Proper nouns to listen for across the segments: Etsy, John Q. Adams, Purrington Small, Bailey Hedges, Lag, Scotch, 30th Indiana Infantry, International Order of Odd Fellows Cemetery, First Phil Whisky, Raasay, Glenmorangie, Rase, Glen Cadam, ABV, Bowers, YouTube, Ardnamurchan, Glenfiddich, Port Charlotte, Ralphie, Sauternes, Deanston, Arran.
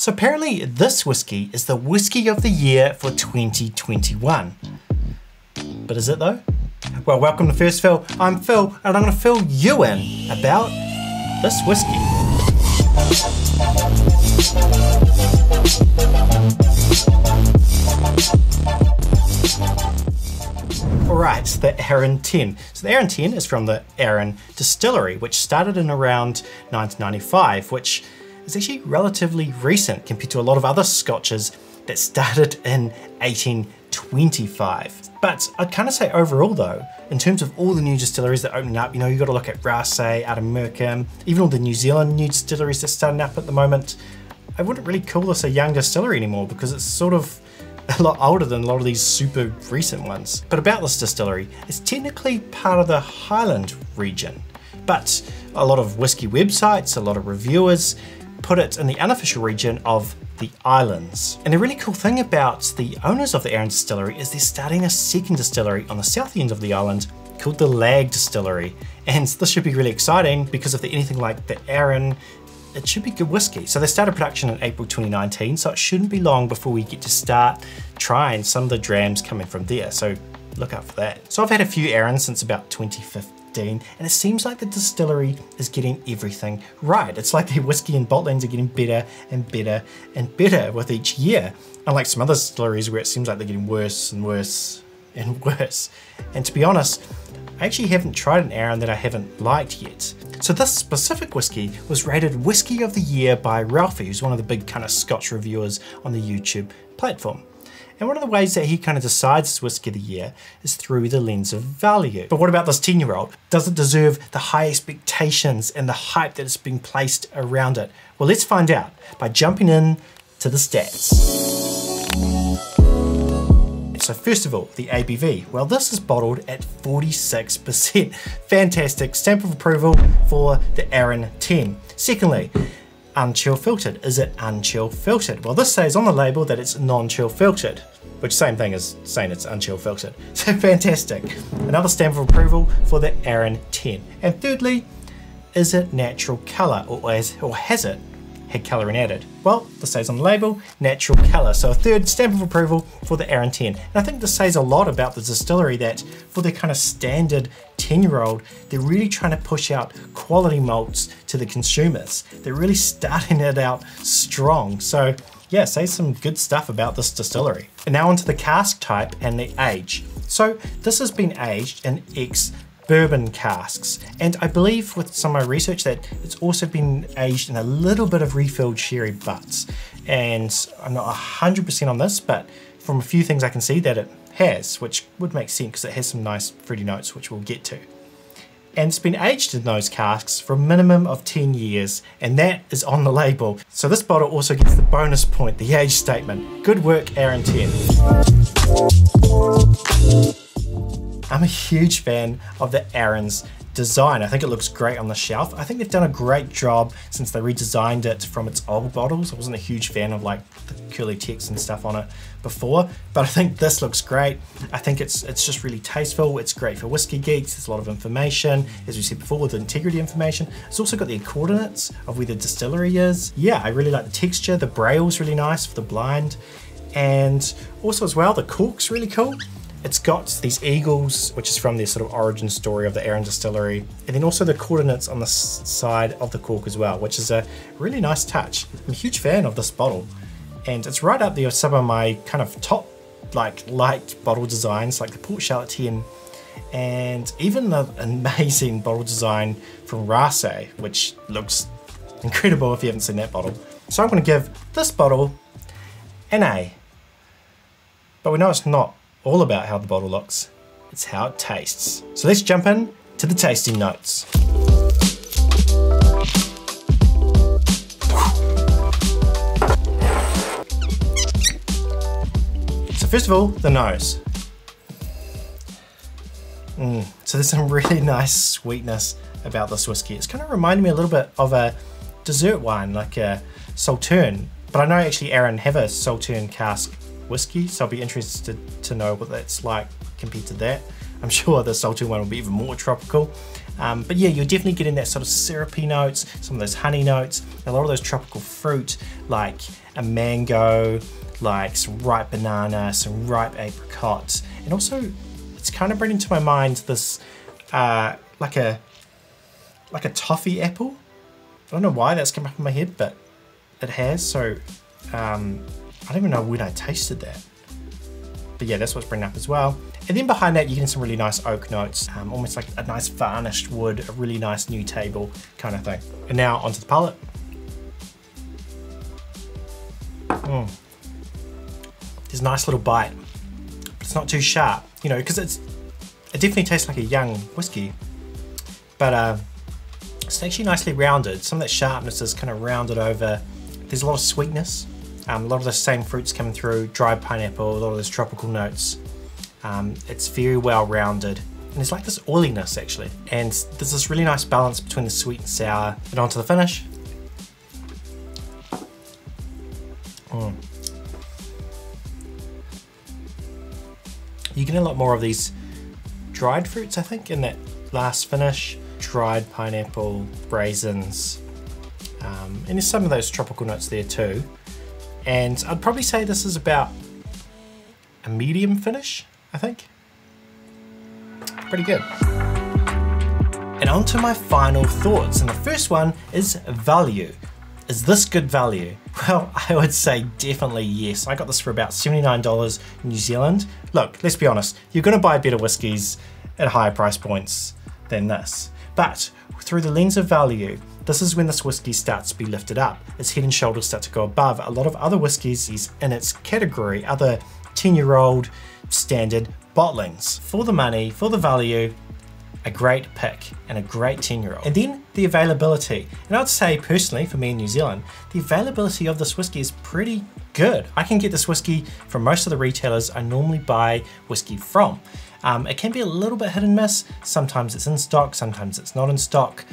So apparently this whisky is the whisky of the year for 2021. But is it though? Well, welcome to First Phil. I'm Phil, and I'm gonna fill you in about this whisky. All right, so the Arran 10. So the Arran 10 is from the Arran distillery, which started in around 1995, which is actually relatively recent compared to a lot of other scotches that started in 1825. But I'd kind of say overall though, in terms of all the new distilleries that opened up, you know, you've got to look at Raasay, Ardnamurchan, even all the New Zealand new distilleries that's starting up at the moment. I wouldn't really call this a young distillery anymore because it's sort of a lot older than a lot of these super recent ones. But about this distillery, it's technically part of the Highland region, but a lot of whisky websites, a lot of reviewers put it in the unofficial region of the islands. And the really cool thing about the owners of the Arran distillery is they're starting a second distillery on the south end of the island called the Lag distillery. And this should be really exciting because if they're anything like the Arran, it should be good whiskey. So they started production in April 2019, so it shouldn't be long before we get to start trying some of the drams coming from there. So look out for that. So I've had a few Arrans since about 2015. And it seems like the distillery is getting everything right. It's like their whiskey and bottlings are getting better and better and better with each year. Unlike some other distilleries where it seems like they're getting worse and worse and worse. And to be honest, I actually haven't tried an Arran that I haven't liked yet. So this specific whiskey was rated Whiskey of the Year by Ralphie, who's one of the big kind of Scotch reviewers on the YouTube platform. And one of the ways that he kind of decides Whiskey of the Year is through the lens of value. But what about this 10-year-old? Does it deserve the high expectations and the hype that is being placed around it? Well, let's find out by jumping in to the stats. So first of all, the ABV. Well, this is bottled at 46%. Fantastic stamp of approval for the Arran 10. Secondly, unchill filtered. Is it unchill filtered? Well, this says on the label that it's non-chill filtered, which same thing as saying it's unchill filtered. So fantastic. Another stamp of approval for the Arran 10. And thirdly, is it natural color or has it had coloring added? Well, this says on the label, natural color. So a third stamp of approval for the Arran 10. And I think this says a lot about the distillery that for their kind of standard 10-year-old, they're really trying to push out quality malts to the consumers. They're really starting it out strong. So yeah, say some good stuff about this distillery. And now onto the cask type and the age. So this has been aged in ex-bourbon casks. And I believe with some of my research that it's also been aged in a little bit of refilled sherry butts. And I'm not 100% on this, but from a few things I can see that it has, which would make sense because it has some nice fruity notes, which we'll get to. And it's been aged in those casks for a minimum of 10 years, and that is on the label. So this bottle also gets the bonus point, the age statement. Good work, Arran 10. I'm a huge fan of the Arran's design. I think it looks great on the shelf. I think they've done a great job since they redesigned it from its old bottles. I wasn't a huge fan of like the curly text and stuff on it before, but I think this looks great. I think it's just really tasteful. It's great for whiskey geeks. There's a lot of information, as we said before, with the integrity information. It's also got the coordinates of where the distillery is. Yeah, I really like the texture. The braille's really nice for the blind. And also as well, the cork's really cool. It's got these eagles, which is from the sort of origin story of the Arran distillery, and then also the coordinates on the side of the cork as well, which is a really nice touch. I'm a huge fan of this bottle, and it's right up there with some of my kind of top like light bottle designs, like the Port Charlotte 10, and even the amazing bottle design from Rase, which looks incredible if you haven't seen that bottle. So I'm going to give this bottle an A, but we know it's not all about how the bottle looks, it's how it tastes. So let's jump in to the tasting notes. So first of all, the nose. So there's some really nice sweetness about this whiskey. It's kind of reminding me a little bit of a dessert wine, like a Sauternes, but I know actually Arran have a Sauternes cask whiskey, so I'll be interested to know what that's like compared to that. I'm sure the Sauternes one will be even more tropical. But yeah, you're definitely getting that sort of syrupy notes, some of those honey notes, a lot of those tropical fruit, like a mango, like some ripe banana, some ripe apricots. And also, it's kind of bringing to my mind this, like a toffee apple. I don't know why that's come up in my head, but it has. So I don't even know when I tasted that. But yeah, that's what's bringing up as well. And then behind that, you're getting some really nice oak notes, almost like a nice varnished wood, a really nice new table kind of thing. And now onto the palate. There's a nice little bite. It's not too sharp, you know, because it definitely tastes like a young whiskey, but it's actually nicely rounded. Some of that sharpness is kind of rounded over. There's a lot of sweetness, a lot of the same fruits coming through, dried pineapple, a lot of those tropical notes. It's very well rounded, and there's like this oiliness actually, and there's this really nice balance between the sweet and sour. And onto the finish. You get a lot more of these dried fruits, I think, in that last finish. Dried pineapple, raisins, and there's some of those tropical notes there too. And I'd probably say this is about a medium finish, I think. Pretty good. And on to my final thoughts, and the first one is value. Is this good value? Well, I would say definitely yes. I got this for about $79 New Zealand. Look, let's be honest, you're gonna buy better whiskies at higher price points than this. But through the lens of value, this is when this whiskey starts to be lifted up. Its head and shoulders start to go above a lot of other whiskies in its category, other 10-year-old standard bottlings. For the money, for the value, a great pick and a great 10-year-old. And then the availability. And I'd say personally, for me in New Zealand, the availability of this whiskey is pretty good. I can get this whiskey from most of the retailers I normally buy whiskey from. It can be a little bit hit and miss. Sometimes it's in stock, sometimes it's not in stock.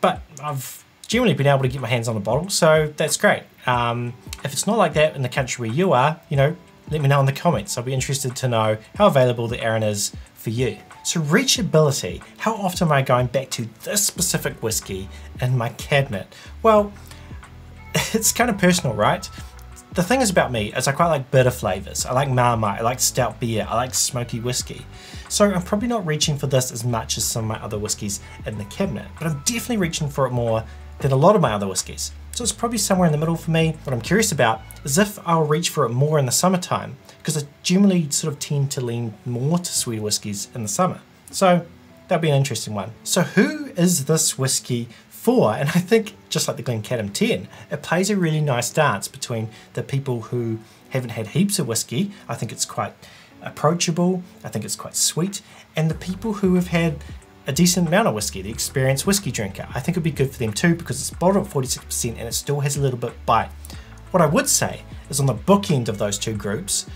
But I've generally been able to get my hands on a bottle, so that's great. If it's not like that in the country where you are, you know, let me know in the comments. I'll be interested to know how available the Arran is for you. So reachability, how often am I going back to this specific whiskey in my cabinet? Well, it's kind of personal, right? The thing is about me is I quite like bitter flavors. I like Marmite, I like stout beer, I like smoky whiskey. So I'm probably not reaching for this as much as some of my other whiskies in the cabinet, but I'm definitely reaching for it more than a lot of my other whiskies. So it's probably somewhere in the middle for me. What I'm curious about is if I'll reach for it more in the summertime, because I generally sort of tend to lean more to sweet whiskies in the summer. So that'd be an interesting one. So who is this whiskey for? And I think just like the Glen Cadam 10, it plays a really nice dance between the people who haven't had heaps of whiskey. I think it's quite approachable. I think it's quite sweet. And the people who have had a decent amount of whiskey, the experienced whiskey drinker. I think it'd be good for them too, because it's bottled at 46% and it still has a little bit bite. What I would say is on the bookend of those two groups,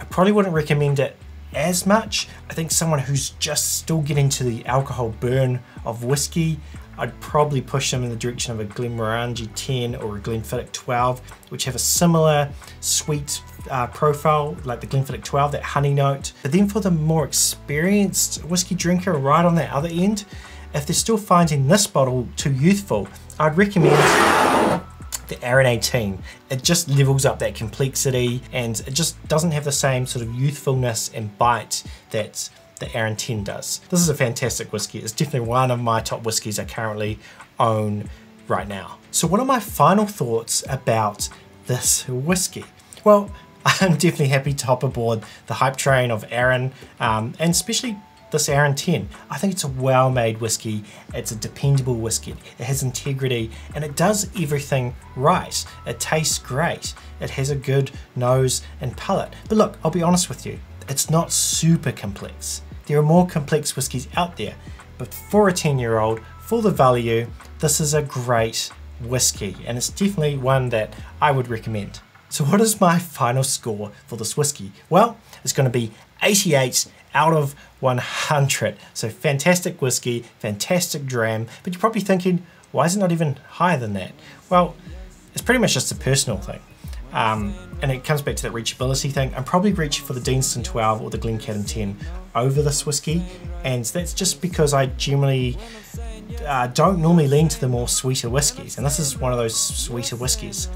I probably wouldn't recommend it as much. I think someone who's just still getting to the alcohol burn of whiskey, I'd probably push them in the direction of a Glenmorangie 10 or a Glenfiddich 12, which have a similar sweet profile like the Glenfiddich 12, that honey note. But then for the more experienced whiskey drinker right on that other end, if they're still finding this bottle too youthful, I'd recommend the Arran 18. It just levels up that complexity, and it just doesn't have the same sort of youthfulness and bite that the Arran 10 does. This is a fantastic whiskey. It's definitely one of my top whiskies I currently own right now. So what are my final thoughts about this whiskey? Well, I'm definitely happy to hop aboard the hype train of Arran, and especially this Arran 10. I think it's a well-made whiskey. It's a dependable whiskey. It has integrity and it does everything right. It tastes great. It has a good nose and palate. But look, I'll be honest with you, it's not super complex. There are more complex whiskies out there, but for a 10-year-old, for the value, this is a great whiskey, and it's definitely one that I would recommend. So what is my final score for this whiskey? Well, it's going to be 88 out of 100. So fantastic whiskey, fantastic dram, but you're probably thinking, why is it not even higher than that? Well, it's pretty much just a personal thing. And it comes back to that reachability thing. I'm probably reaching for the Deanston 12 or the Glen Cadam 10 over this whiskey, and that's just because I generally don't normally lean to the more sweeter whiskies, and this is one of those sweeter whiskies.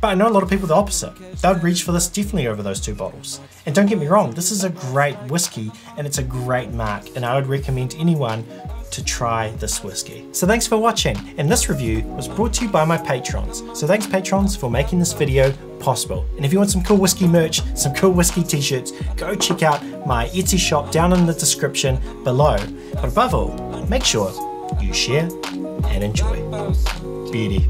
But I know a lot of people the opposite. They'd reach for this definitely over those two bottles. And don't get me wrong, this is a great whiskey and it's a great mark, and I would recommend anyone to try this whiskey. So thanks for watching, and this review was brought to you by my patrons. So thanks patrons for making this video possible. And if you want some cool whiskey merch, some cool whiskey t-shirts, go check out my Etsy shop down in the description below. But above all, make sure you share and enjoy. Beauty.